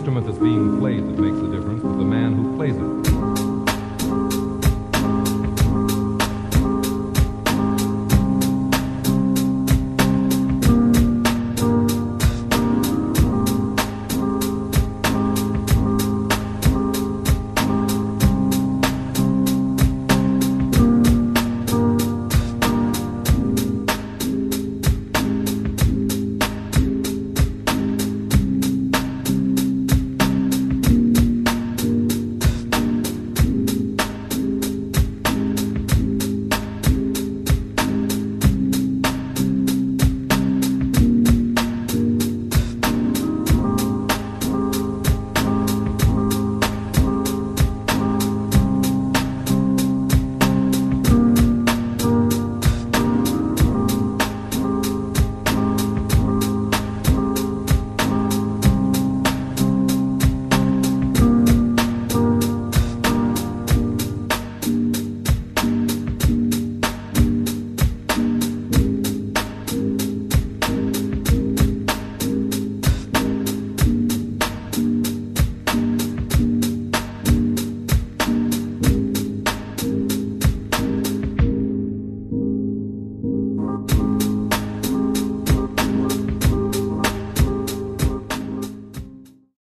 instrument that's being played that makes the difference, but the man who plays it.